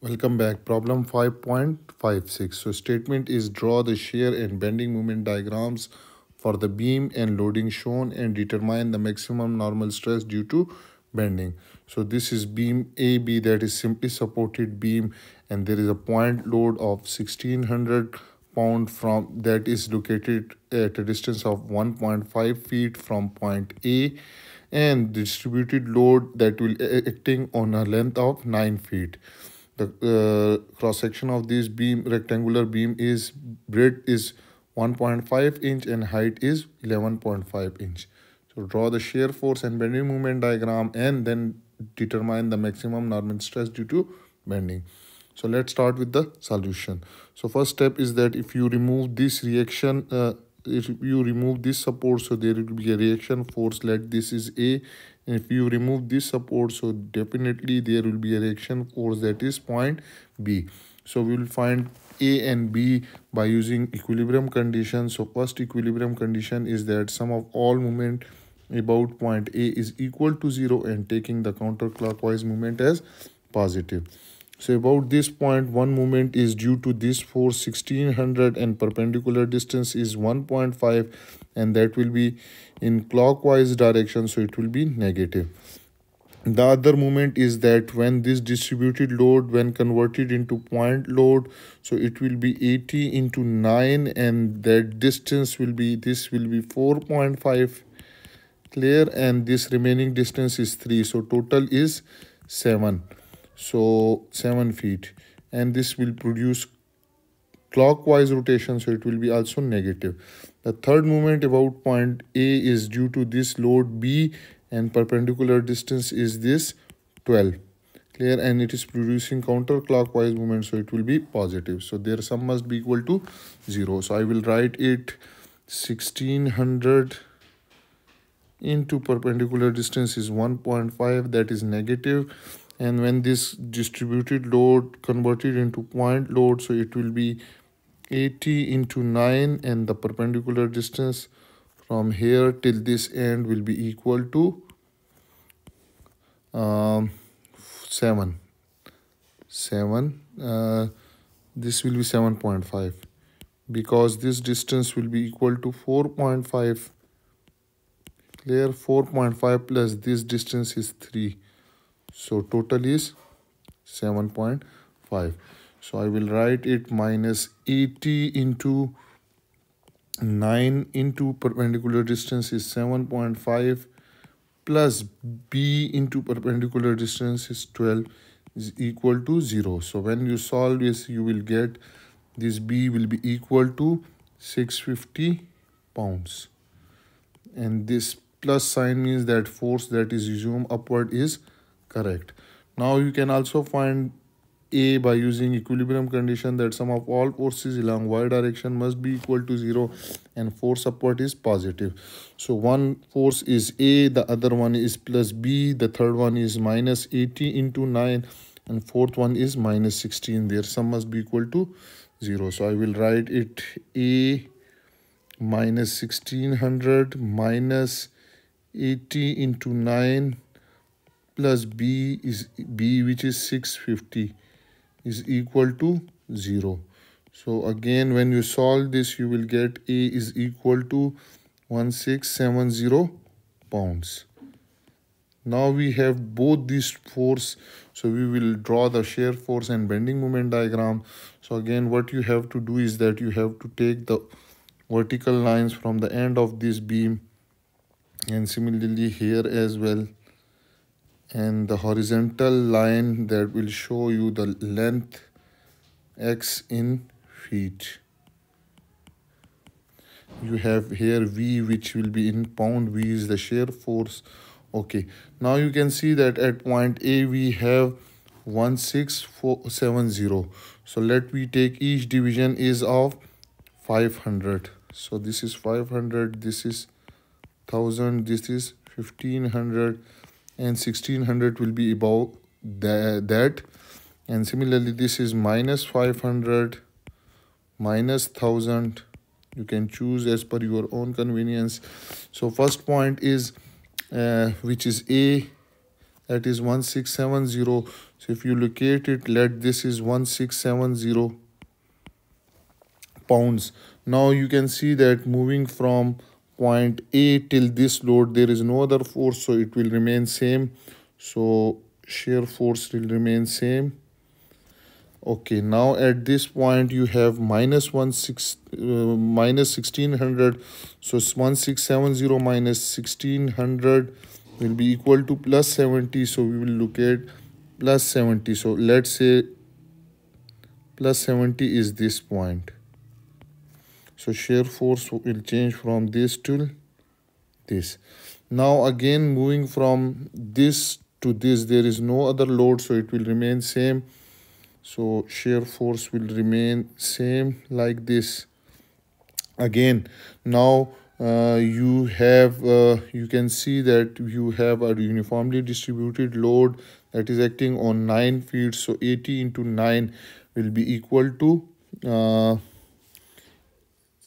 Welcome back. Problem 5.56. So statement is draw the shear and bending moment diagrams for the beam and loading shown and determine the maximum normal stress due to bending. So this is beam AB, that is simply supported beam, and there is a point load of 1600 pound from that is located at a distance of 1.5 feet from point A, and distributed load that will acting on a length of 9 feet. The cross section of this beam, rectangular beam, is breadth is 1.5 inch and height is 11.5 inch. So draw the shear force and bending moment diagram and then determine the maximum normal stress due to bending. So let's start with the solution. So first step is that if you remove this reaction, if you remove this support, so there will be a reaction force. Let this is A. And if you remove this support, so definitely there will be a reaction force, that is point B. So we will find A and B by using equilibrium condition. So first equilibrium condition is that sum of all moment about point A is equal to 0, and taking the counterclockwise moment as positive. So about this point, one moment is due to this force 1600 and perpendicular distance is 1.5, and that will be in clockwise direction, so it will be negative. The other moment is that when this distributed load, when converted into point load, so it will be 80 into 9, and that distance will be, this will be 4.5 clear, and this remaining distance is 3, so total is 7. So 7 feet, and this will produce clockwise rotation, so it will be also negative. The third moment about point A is due to this load B, and perpendicular distance is this 12 clear, and it is producing counterclockwise moment, so it will be positive. So their sum must be equal to 0. So I will write it 1600 into perpendicular distance is 1.5, that is negative. And when this distributed load converted into point load, so it will be 80 into 9, and the perpendicular distance from here till this end will be equal to this will be 7.5, because this distance will be equal to 4.5 clear. 4.5 plus this distance is 3. So total is 7.5. So I will write it minus 80 into 9 into perpendicular distance is 7.5 plus B into perpendicular distance is 12 is equal to 0. So when you solve this, you will get this B will be equal to 650 pounds. And this plus sign means that force that is assumed upward is correct. Now you can also find A by using equilibrium condition, that sum of all forces along y direction must be equal to 0, and force upward is positive. So one force is A, the other one is plus B, the third one is minus 80 into 9, and fourth one is minus 16. Their sum must be equal to 0. So I will write it A minus 1600 minus 80 into 9 plus B is B, which is 650, is equal to 0. So again, when you solve this, you will get A is equal to 1670 pounds. Now we have both these force, so we will draw the shear force and bending moment diagram. So again, what you have to do is that you have to take the vertical lines from the end of this beam, and similarly here as well. And the horizontal line that will show you the length x in feet. You have here V, which will be in pound. V is the shear force. Okay, now you can see that at point A we have 16470. So let me take each division is of 500. So this is 500, this is 1000, this is 1500. And 1600 will be above that. And similarly, this is minus 500, minus 1000. You can choose as per your own convenience. So first point is, which is A, that is 1670. So So if you locate it, let this is 1670 pounds. Now you can see that moving from point A till this load, there is no other force, so it will remain same. So shear force will remain same. Okay, now at this point you have minus 1600. So 1670 minus 1600 will be equal to plus 70. So we will look at plus 70. So let's say plus 70 is this point. So shear force will change from this to this. Now again moving from this to this, there is no other load, so it will remain same. So shear force will remain same like this. Again, now you have, you can see that you have a uniformly distributed load that is acting on 9 feet. So 80 into 9 will be equal to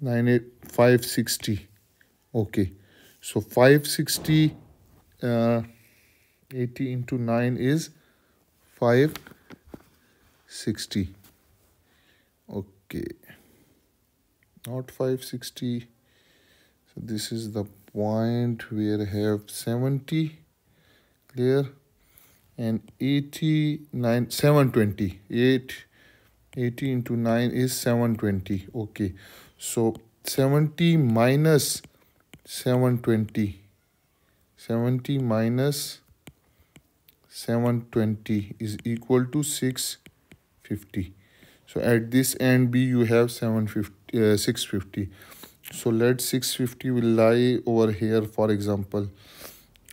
560. Okay, so 560, 80 into 9 is 560. Okay, not 560. So this is the point where I have 70 clear, and 89, 720. 80 into 9 is 720. Okay, so 70 minus 720. 70 minus 720 is equal to 650. So at this end B you have 650. So let 650 will lie over here, for example.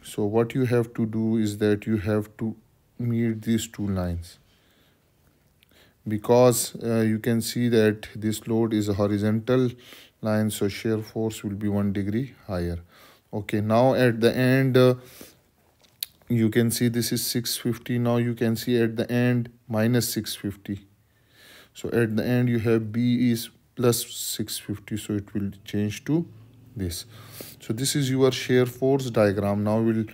So what you have to do is that you have to meet these two lines, because you can see that this load is a horizontal line, so shear force will be 1 degree higher. Okay, now at the end you can see this is 650. Now you can see at the end minus 650. So at the end you have B is plus 650, so it will change to this. So this is your shear force diagram. Now we'll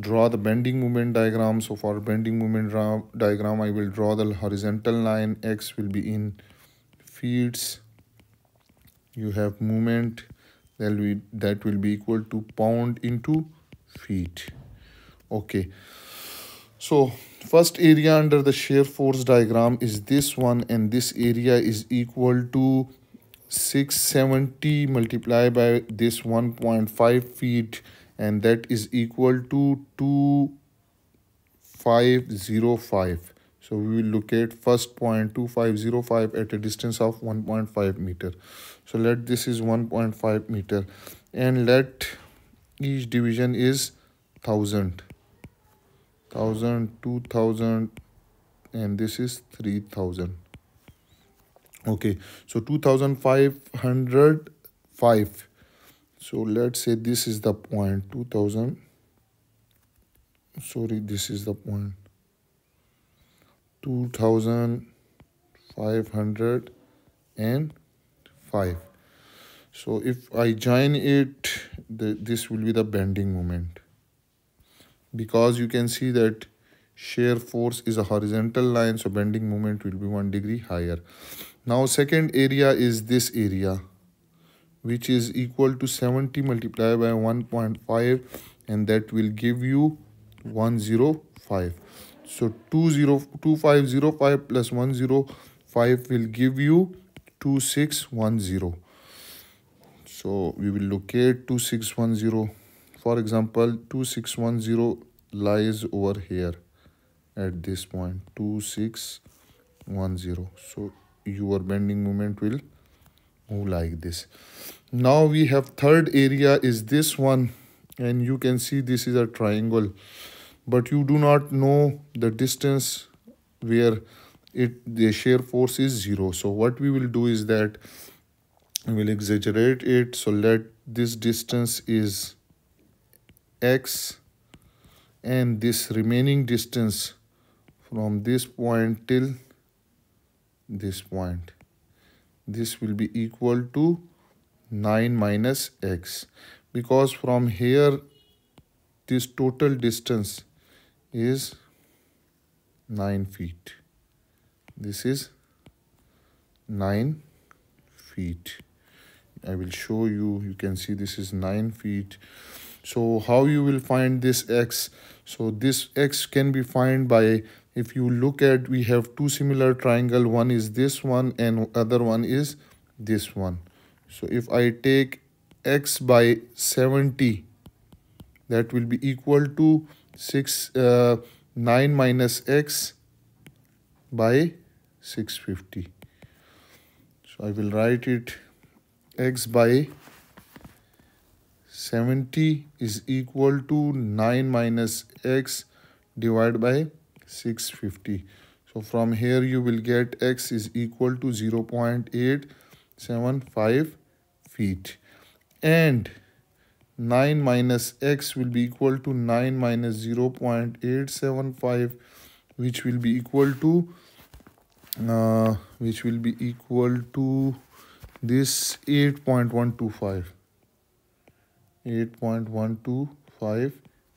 draw the bending moment diagram. So for bending moment diagram, I will draw the horizontal line. X will be in feet. You have moment, that will be equal to pound into feet. Okay, so first area under the shear force diagram is this one, and this area is equal to 670 multiplied by this 1.5 feet, and that is equal to 2505. So we will locate first point 2505 at a distance of 1.5 meter. So let this is 1.5 meter, and let each division is 1000. 1000, 2000, and this is 3000. Okay, so 2505. So let's say this is the point 2000. Sorry, this is the point 2505. So if I join it, this will be the bending moment, because you can see that shear force is a horizontal line, so bending moment will be 1 degree higher. Now second area is this area, which is equal to 70 multiplied by 1.5, and that will give you 105. So 2505 plus 105 will give you 2610. So we will locate 2610. For example, 2610 lies over here at this point 2610. So your bending moment will move like this. Now we have third area is this one, and you can see this is a triangle, but you do not know the distance where the shear force is 0. So what we will do is that we will exaggerate it. So let this distance is X, and this remaining distance from this point till this point, this will be equal to 9 minus X, because from here this total distance is 9 feet. This is 9 feet. I will show you. You can see this is 9 feet. So how you will find this x? So this x can be found by, if you look at, we have two similar triangle. One is this one and other one is this one. So if I take x by 70, that will be equal to 9 minus x by 650. So I will write it, x by 70 is equal to 9 minus x divided by 650. So from here you will get x is equal to 0.875 feet. And 9 minus x will be equal to 9 minus 0.875, which will be equal to this 8.125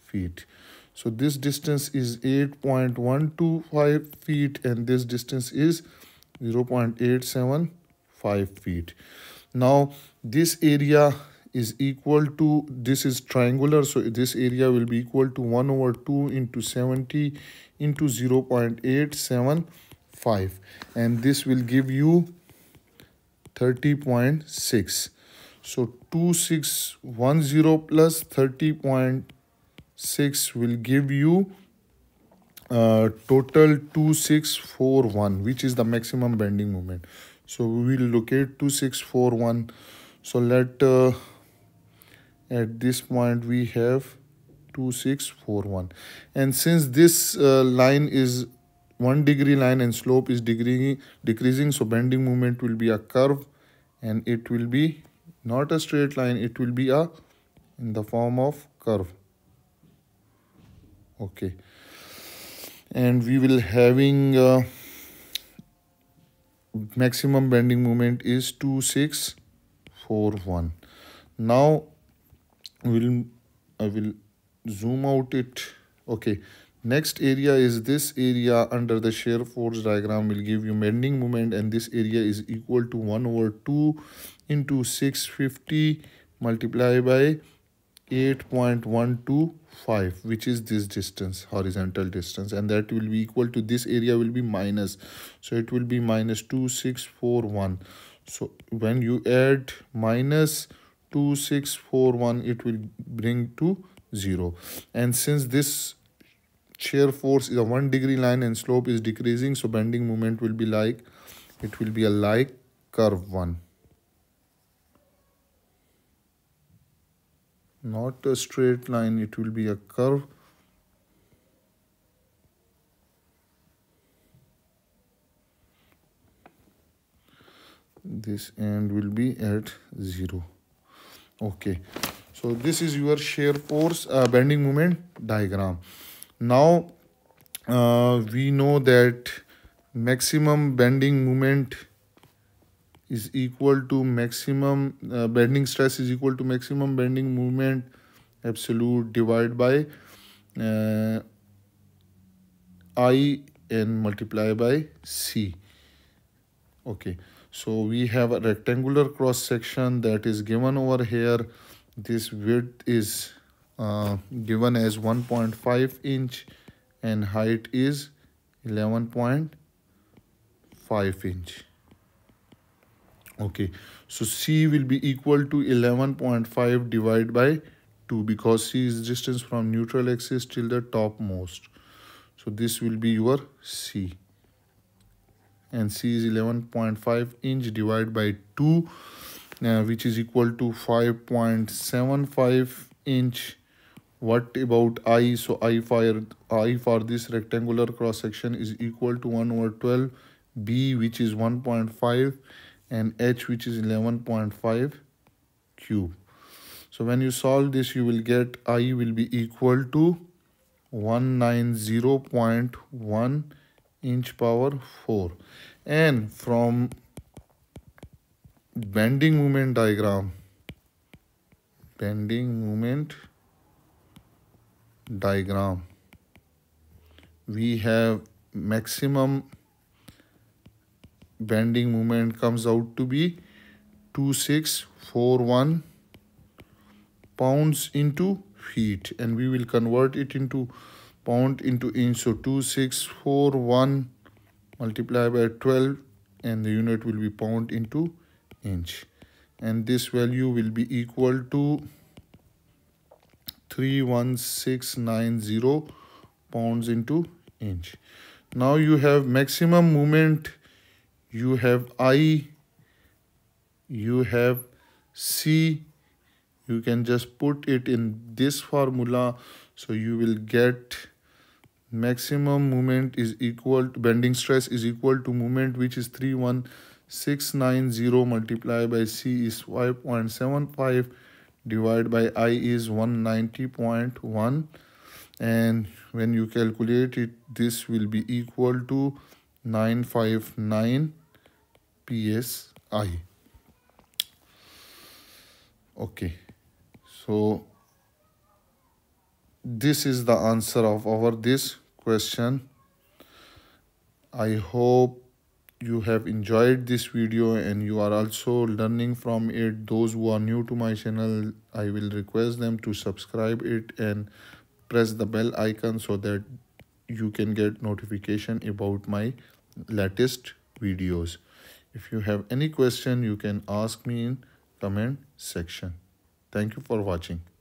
feet. So this distance is 8.125 feet and this distance is 0.875 feet. Now this area is equal to, this is triangular, so this area will be equal to 1 over 2 into 70 into 0.875, and this will give you 30.6. So 2610 plus 30.6 will give you total 2641, which is the maximum bending moment. So we will locate 2641. So let at this point we have 2641, and since this line is 1 degree line and slope is decreasing, so bending moment will be a curve, and it will be not a straight line, it will be a in the form of curve. Okay, and we will having maximum bending moment is 2641. Now I will zoom out it. Okay, next area is this area under the shear force diagram will give you bending moment, and this area is equal to 1 over 2 into 650 multiplied by 8.125, which is this distance, horizontal distance, and that will be equal to, this area will be minus, so it will be minus 2641. So when you add minus 2641, it will bring to 0, and since this shear force is a 1 degree line and slope is decreasing, so bending moment will be like, it will be a like curve one, not a straight line, it will be a curve. This end will be at 0. Okay, so this is your shear force bending moment diagram. Now we know that maximum bending moment is equal to maximum bending stress is equal to maximum bending moment absolute divided by I and multiply by C. Okay, so we have a rectangular cross section that is given over here. This width is given as 1.5 inch and height is 11.5 inch. Okay, so C will be equal to 11.5 divided by 2, because C is distance from neutral axis till the topmost. So this will be your C, and C is 11.5 inch divided by 2, which is equal to 5.75 inch. What about I? So I for this rectangular cross section is equal to 1 over 12, B which is 1.5, and H which is 11.5 cube. So when you solve this, you will get I will be equal to 190.1 inch power 4. And from bending moment diagram, we have maximum bending moment comes out to be 2641 pounds into feet, and we will convert it into pound into inch. So 2641 multiplied by 12 and the unit will be pound into inch, and this value will be equal to 31690 pounds into inch. Now you have maximum movement, you have I, you have C. You can just put it in this formula, so you will get maximum movement is equal to bending stress is equal to movement, which is 31690 multiplied by C is 5.75 divided by I is 190.1, and when you calculate it, this will be equal to 959 psi. Okay, so this is the answer of this question. I hope you have enjoyed this video and you are also learning from it. Those who are new to my channel, I will request them to subscribe it and press the bell icon so that you can get notification about my latest videos. If you have any question, you can ask me in comment section. Thank you for watching.